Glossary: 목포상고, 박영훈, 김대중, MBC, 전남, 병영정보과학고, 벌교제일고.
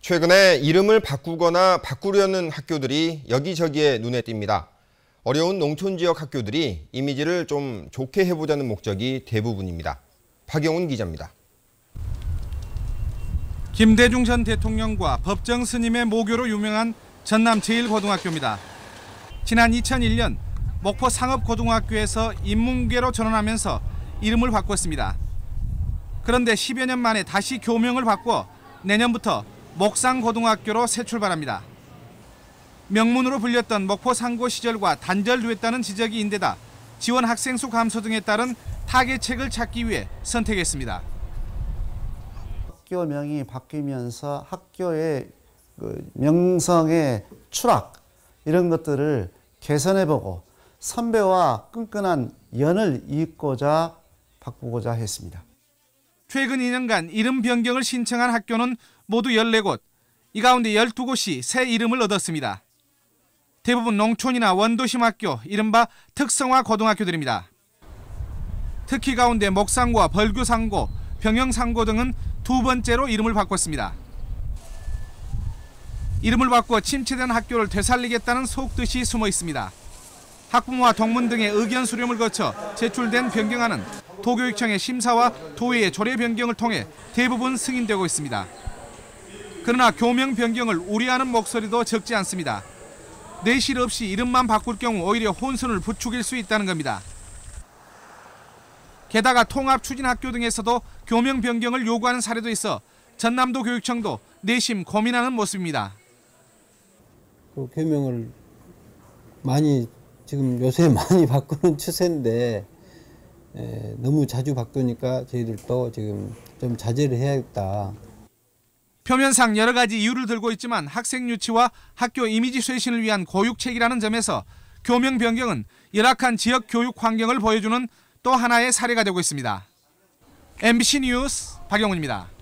최근에 이름을 바꾸거나 바꾸려는 학교들이 여기저기에 눈에 띕니다. 어려운 농촌 지역 학교들이 이미지를 좀 좋게 해보자는 목적이 대부분입니다. 박영훈 기자입니다. 김대중 전 대통령과 법정 스님의 모교로 유명한 전남 제1고등학교입니다. 지난 2001년 목포 상업고등학교에서 인문계로 전환하면서 이름을 바꿨습니다. 그런데 10여 년 만에 다시 교명을 바꿔 내년부터 목상고등학교로 새 출발합니다. 명문으로 불렸던 목포 상고 시절과 단절됐다는 지적이 인데다 지원 학생 수 감소 등에 따른 타개책을 찾기 위해 선택했습니다. 학교명이 바뀌면서 학교의 명성의 추락 이런 것들을 개선해보고 선배와 끈끈한 연을 잇고자 바꾸고자 했습니다. 최근 2년간 이름 변경을 신청한 학교는 모두 14곳, 이 가운데 12곳이 새 이름을 얻었습니다. 대부분 농촌이나 원도심 학교, 이른바 특성화 고등학교들입니다. 특히 가운데 목상고와 벌교상고, 병영상고 등은 두 번째로 이름을 바꿨습니다. 이름을 바꿔 침체된 학교를 되살리겠다는 속뜻이 숨어 있습니다. 학부모와 동문 등의 의견 수렴을 거쳐 제출된 변경안은 도교육청의 심사와 도의의 조례 변경을 통해 대부분 승인되고 있습니다. 그러나 교명 변경을 우려하는 목소리도 적지 않습니다. 내실 없이 이름만 바꿀 경우 오히려 혼선을 부추길 수 있다는 겁니다. 게다가 통합추진학교 등에서도 교명 변경을 요구하는 사례도 있어 전남도 교육청도 내심 고민하는 모습입니다. 그 교명을 요새 많이 바꾸는 추세인데 너무 자주 바꾸니까 저희들도 지금 좀 자제를 해야겠다. 표면상 여러 가지 이유를 들고 있지만 학생 유치와 학교 이미지 쇄신을 위한 고육책이라는 점에서 교명 변경은 열악한 지역 교육 환경을 보여주는 또 하나의 사례가 되고 있습니다. MBC 뉴스 박영훈입니다.